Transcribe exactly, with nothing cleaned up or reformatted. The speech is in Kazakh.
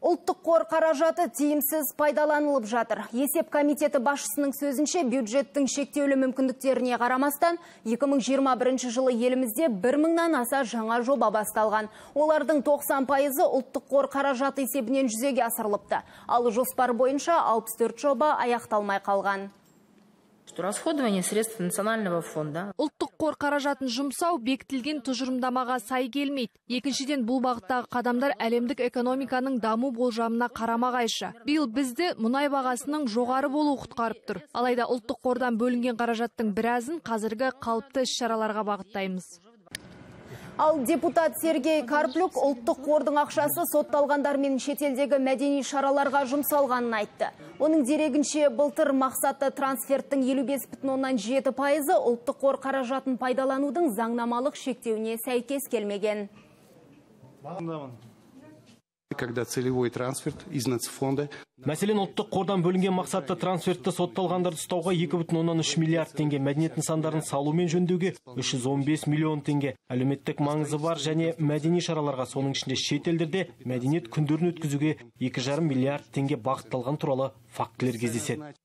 Ұлттық қор қаражаты тиімсіз пайдаланылып жатыр. Есеп комитеті басшысының сөзінше, бюджеттің шектеулі мүмкіндіктеріне қарамастан, екі мың жиырма бірінші жылы елімізде бір мыңнан аса жаңа жоба басталған. Олардың тоқсан пайызы ұлттық қор қаражаты есебінен жүзеге асырылыпты. Ал жоспар бойынша алпыс төрт жоба аяқталмай қалған. Расходование средств национального фонда. Ұлттық қор қаражатын жұмсау бекітілген тұжырымдамаға сай келмейді. Екіншіден, бұл бағыттағы қадамдар әлемдік экономиканың даму болжамына қарама-қайшы. Биыл бізді мұнай бағасының жоғары болуы құтқарып тұр. Алайда ұлттық қордан бөлінген қаражаттың біразын қазіргі қалыпты іс-шараларға бағыттаймыз. Ал депутат Сергей Карплюк ұлттық қордың ақшасы сотталғандар мен шетелдегі мәдени шараларға жұмсалғанын айтты. Оның дерегінше, былтыр мақсатты трансферттің елу бес бүтін оннан жеті пайызы ұлттық қор қаражатын пайдаланудың заңнамалық шектеуіне сәйкес келмеген. Когда целевой трансферт из нацфонда. Мәселен, ұлттық қордан бөлінген мақсатты трансфертті сотталғандарды ұстауға екі бүтін оннан үш миллиард теңге, мәдениет нысандарын салу мен жөндеуге үш жүз он бес миллион теңге, әлеуметтік маңызы бар және мәдени шараларға, соның ішінде шетелдерде мәдениет күндерін өткізуге екі жарым миллиард теңге бағытталған туралы фактілер кездеседі.